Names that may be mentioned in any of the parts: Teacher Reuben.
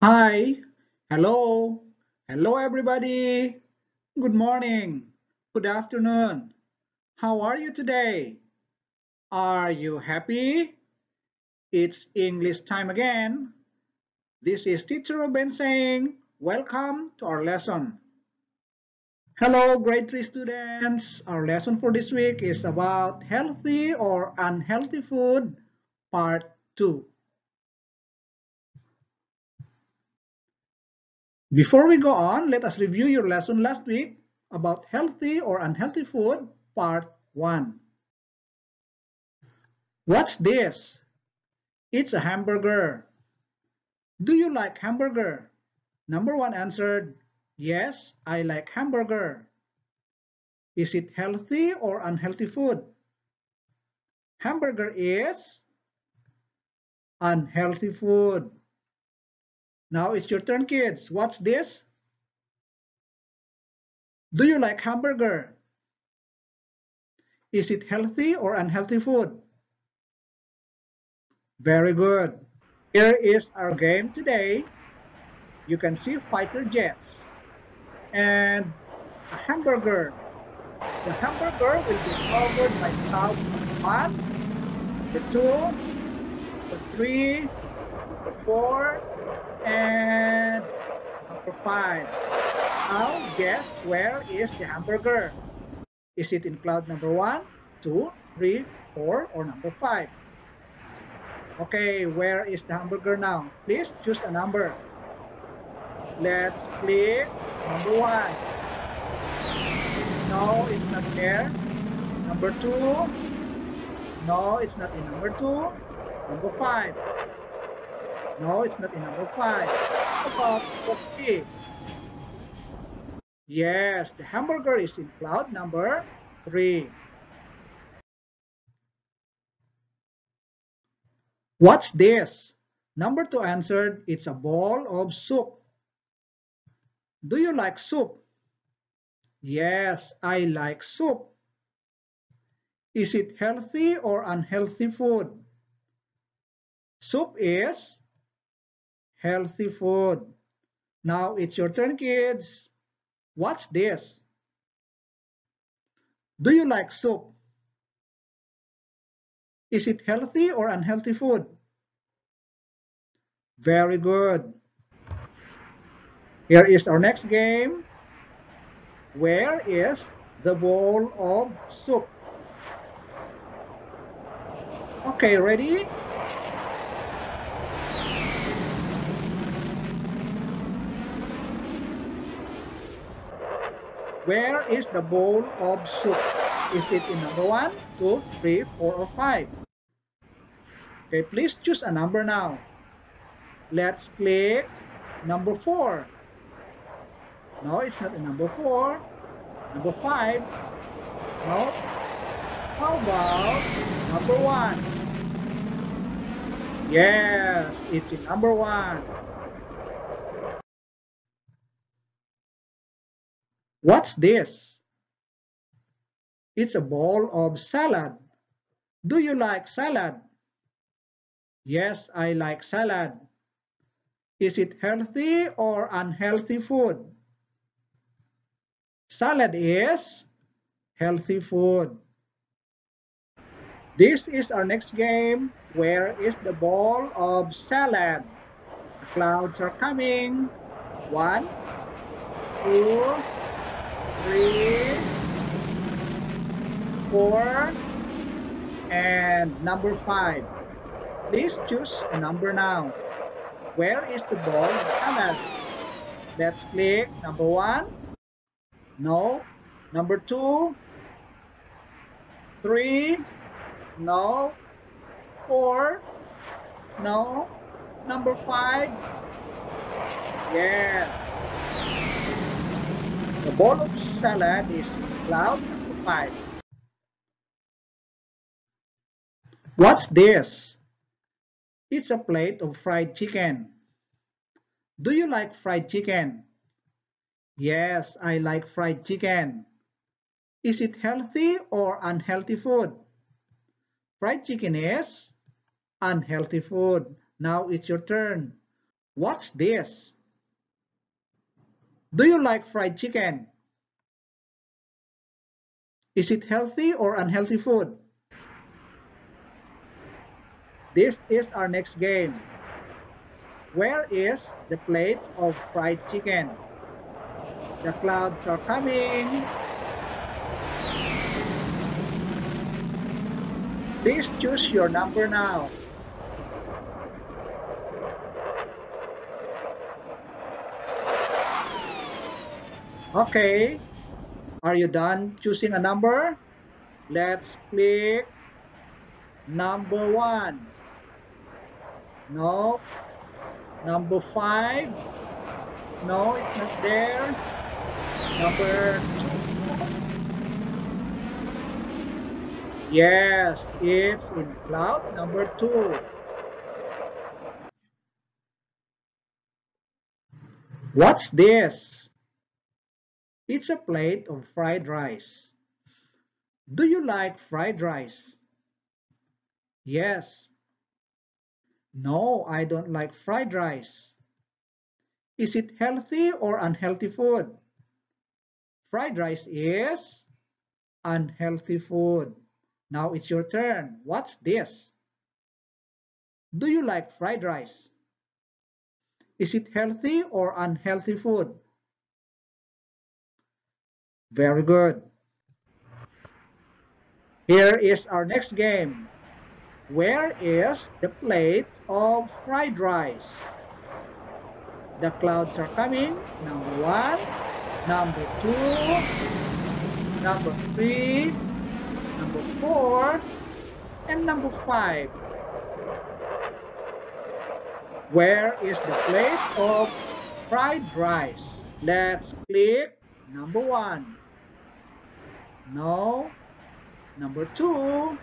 Hi, hello everybody. Good morning, good afternoon. How are you today? Are you happy? It's English time again. This is Teacher Reuben saying welcome to our lesson. Hello grade 3 students. Our lesson for this week is about healthy or unhealthy food part 2. Before we go on, let us review your lesson last week about healthy or unhealthy food, part 1. What's this? It's a hamburger. Do you like hamburger? Number 1 answered, yes, I like hamburger. Is it healthy or unhealthy food? Hamburger is unhealthy food. Now it's your turn, kids. What's this? Do you like hamburger? Is it healthy or unhealthy food? Very good. Here is our game today. You can see fighter jets and a hamburger. The hamburger will be covered by clouds of 1, 2, 3, 4, and number 5. Now guess where is the hamburger? Is it in cloud number 1, 2, 3, 4, or number 5? Okay, where is the hamburger now? Please choose a number. Let's click number 1. No, it's not there. Number 2. No, it's not in number 2. Number 5. No, it's not in number 5. How about number 3? Yes, the hamburger is in cloud number 3. What's this? Number 2 answered, it's a bowl of soup. Do you like soup? Yes, I like soup. Is it healthy or unhealthy food? Soup is healthy food. Now it's your turn, kids. What's this? Do you like soup? Is it healthy or unhealthy food? Very good. Here is our next game. Where is the bowl of soup? Okay, ready? Where is the bowl of soup? Is it in number 1, 2, 3, 4, or 5? Okay, please choose a number now. Let's click number 4. No, it's not in number 4. Number 5. No. How about number 1? Yes, it's in number 1. What's this? It's a bowl of salad. Do you like salad? Yes, I like salad. Is it healthy or unhealthy food? Salad is healthy food. This is our next game. Where is the bowl of salad? The clouds are coming. 1, 2, 3, 4, and number 5. Please choose a number now. Where is the bowl of salad? Let's click number 1. No. Number 2. 3. No. 4. No. Number 5. Yes. The bowl of salad is cloud number 5. What's this? It's a plate of fried chicken. Do you like fried chicken? Yes, I like fried chicken. Is it healthy or unhealthy food? Fried chicken is unhealthy food. Now it's your turn. What's this? Do you like fried chicken? Is it healthy or unhealthy food? This is our next game. Where is the plate of fried chicken? The clouds are coming. Please choose your number now. Okay, are you done choosing a number? Let's click number 1. No. Number 5. No, it's not there. Number 2. Yes, it's in cloud number 2. What's this? It's a plate of fried rice. Do you like fried rice? Yes. No, I don't like fried rice. Is it healthy or unhealthy food? Fried rice is unhealthy food. Now it's your turn. What's this? Do you like fried rice? Is it healthy or unhealthy food? Very good. Here is our next game. Where is the plate of fried rice? The clouds are coming. Number 1, number 2, number 3, number 4, and number 5. Where is the plate of fried rice? Let's click number 1. No. Number 2.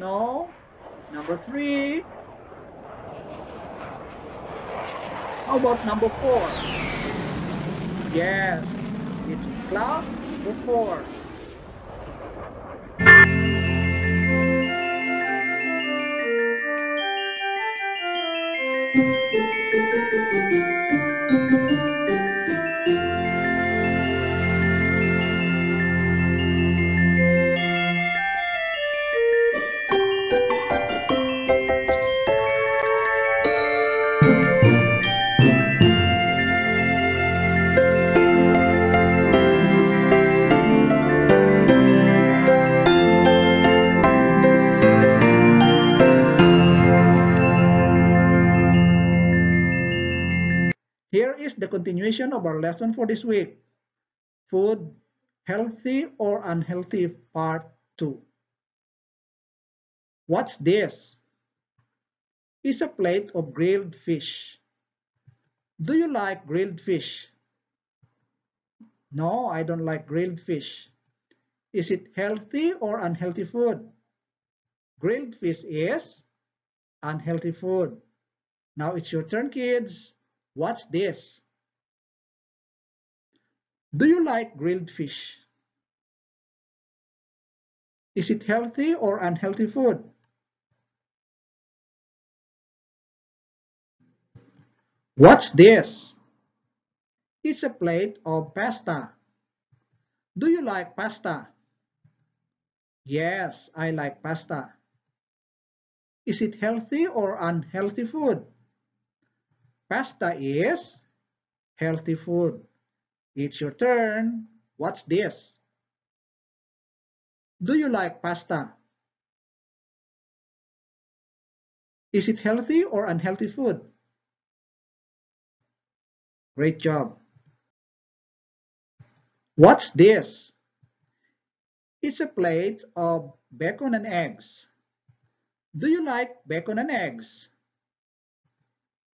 No. Number 3. How about number 4? Yes, it's in cloud number 4. The continuation of our lesson for this week. Food, healthy or unhealthy, part 2. What's this? It's a plate of grilled fish. Do you like grilled fish? No, I don't like grilled fish. Is it healthy or unhealthy food? Grilled fish is unhealthy food. Now it's your turn, kids. What's this? Do you like grilled fish? Is it healthy or unhealthy food? What's this? It's a plate of pasta. Do you like pasta? Yes, I like pasta. Is it healthy or unhealthy food? Pasta is healthy food. It's your turn. What's this? Do you like pasta? Is it healthy or unhealthy food? Great job. What's this? It's a plate of bacon and eggs. Do you like bacon and eggs?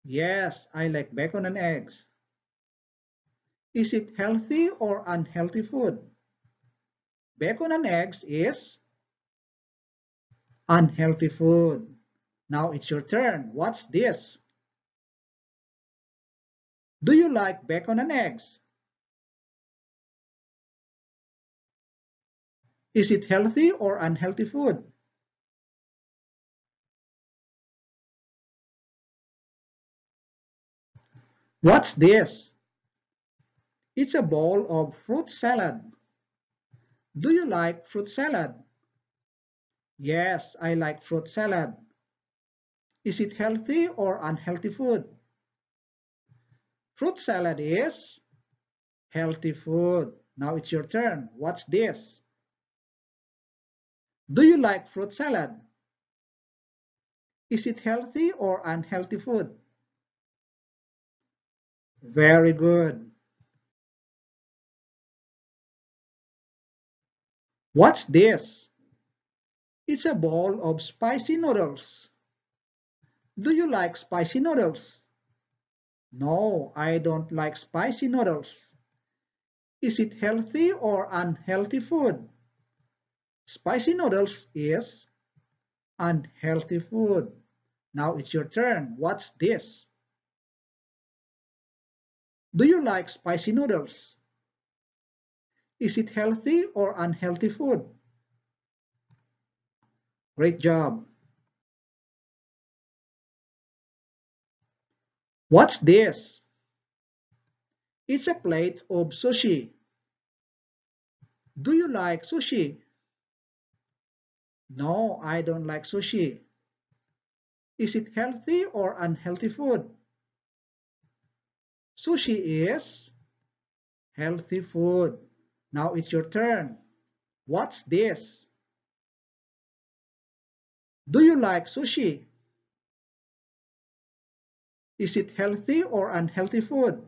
Yes, I like bacon and eggs. Is it healthy or unhealthy food? Bacon and eggs is unhealthy food. Now it's your turn. What's this? Do you like bacon and eggs? Is it healthy or unhealthy food? What's this? It's a bowl of fruit salad. Do you like fruit salad? Yes, I like fruit salad. Is it healthy or unhealthy food? Fruit salad is healthy food. Now it's your turn. What's this? Do you like fruit salad? Is it healthy or unhealthy food? Very good. What's this? It's a bowl of spicy noodles. Do you like spicy noodles? No, I don't like spicy noodles. Is it healthy or unhealthy food? Spicy noodles is unhealthy food. Now it's your turn. What's this? Do you like spicy noodles? Is it healthy or unhealthy food? Great job. What's this? It's a plate of sushi. Do you like sushi? No, I don't like sushi. Is it healthy or unhealthy food? Sushi is healthy food. Now it's your turn. What's this? Do you like sushi? Is it healthy or unhealthy food?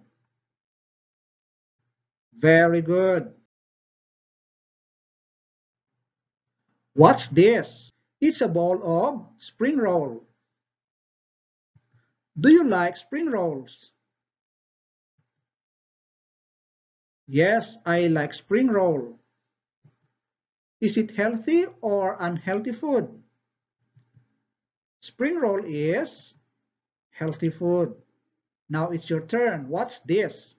Very good. What's this? It's a bowl of spring roll. Do you like spring rolls? Yes, I like spring roll. Is it healthy or unhealthy food? Spring roll is healthy food. Now it's your turn. What's this?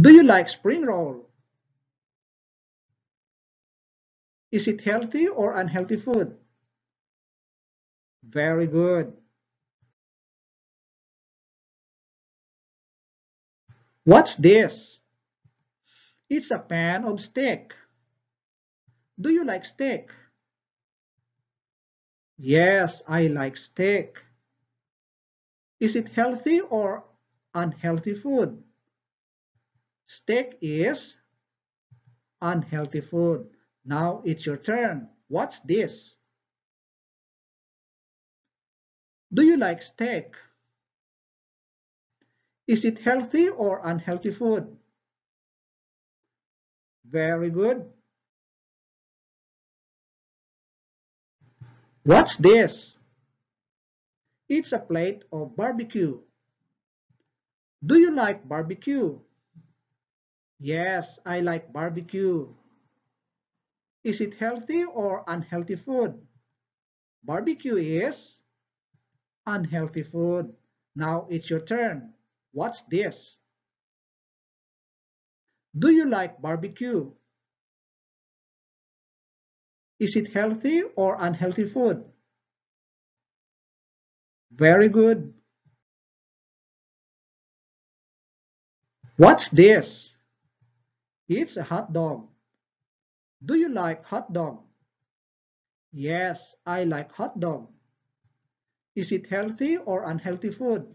Do you like spring roll? Is it healthy or unhealthy food? Very good. What's this? It's a pan of steak. Do you like steak? Yes, I like steak. Is it healthy or unhealthy food? Steak is unhealthy food. Now it's your turn. What's this? Do you like steak? Is it healthy or unhealthy food? Very good. What's this? It's a plate of barbecue. Do you like barbecue? Yes, I like barbecue. Is it healthy or unhealthy food? Barbecue is unhealthy food. Now it's your turn. What's this? Do you like barbecue? Is it healthy or unhealthy food? Very good. What's this? It's a hot dog. Do you like hot dog? Yes, I like hot dog. Is it healthy or unhealthy food?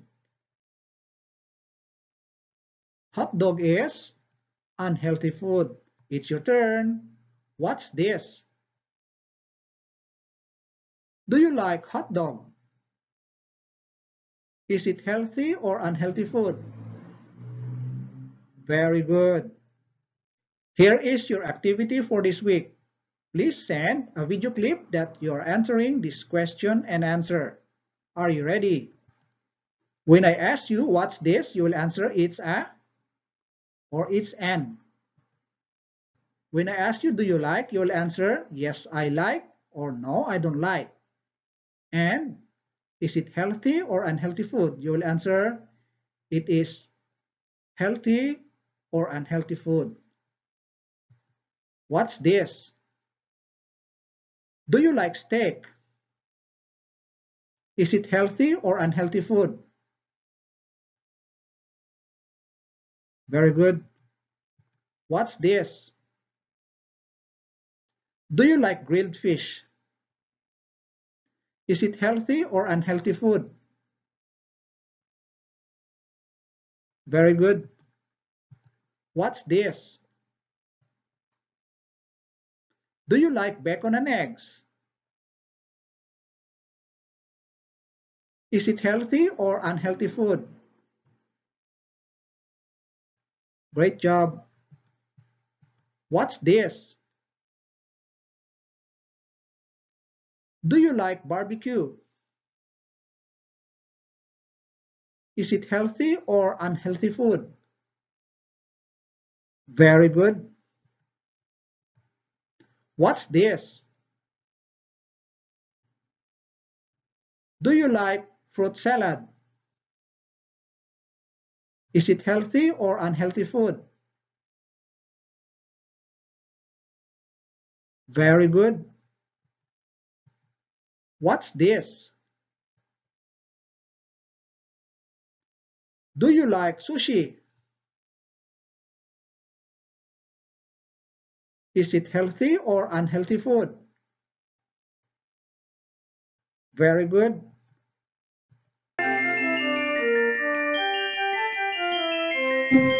Hot dog is unhealthy food. It's your turn. What's this? Do you like hot dog? Is it healthy or unhealthy food? Very good. Here is your activity for this week. Please send a video clip that you are answering this question and answer. Are you ready? When I ask you what's this, you will answer it's a or it's an. When I ask you do you like, you will answer yes, I like or no, I don't like. And is it healthy or unhealthy food? You will answer it is healthy or unhealthy food. What's this? Do you like steak? Is it healthy or unhealthy food? Very good. What's this? Do you like grilled fish? Is it healthy or unhealthy food? Very good. What's this? Do you like bacon and eggs? Is it healthy or unhealthy food? Great job. What's this? Do you like barbecue? Is it healthy or unhealthy food? Very good. What's this? Do you like fruit salad? Is it healthy or unhealthy food? Very good. What's this? Do you like sushi? Is it healthy or unhealthy food? Very good.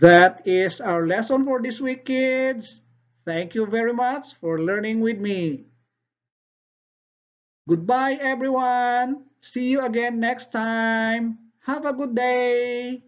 That is our lesson for this week, kids. Thank you very much for learning with me. Goodbye, everyone. See you again next time. Have a good day.